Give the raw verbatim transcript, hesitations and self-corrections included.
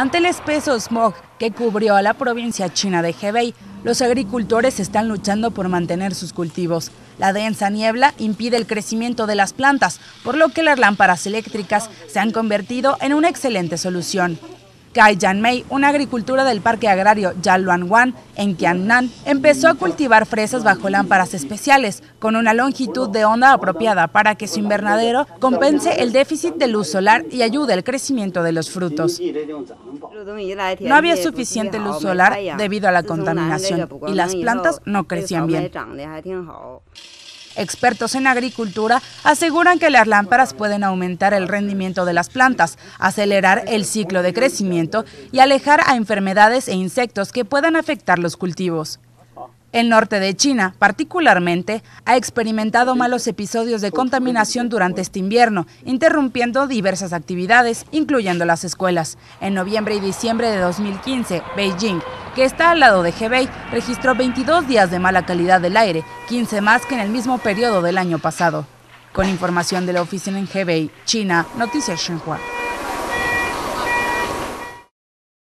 Ante el espeso smog que cubrió a la provincia china de Hebei, los agricultores están luchando por mantener sus cultivos. La densa niebla impide el crecimiento de las plantas, por lo que las lámparas eléctricas se han convertido en una excelente solución. Kaijian Mei, una agricultora del parque agrario Jialuanguan en Qiannan, empezó a cultivar fresas bajo lámparas especiales, con una longitud de onda apropiada para que su invernadero compense el déficit de luz solar y ayude al crecimiento de los frutos. No había suficiente luz solar debido a la contaminación y las plantas no crecían bien. Expertos en agricultura aseguran que las lámparas pueden aumentar el rendimiento de las plantas, acelerar el ciclo de crecimiento y alejar a enfermedades e insectos que puedan afectar los cultivos. El norte de China, particularmente, ha experimentado malos episodios de contaminación durante este invierno, interrumpiendo diversas actividades, incluyendo las escuelas. En noviembre y diciembre de dos mil quince, Beijing, que está al lado de Hebei, registró veintidós días de mala calidad del aire, quince más que en el mismo periodo del año pasado. Con información de la oficina en Hebei, China, Noticias Xinhua.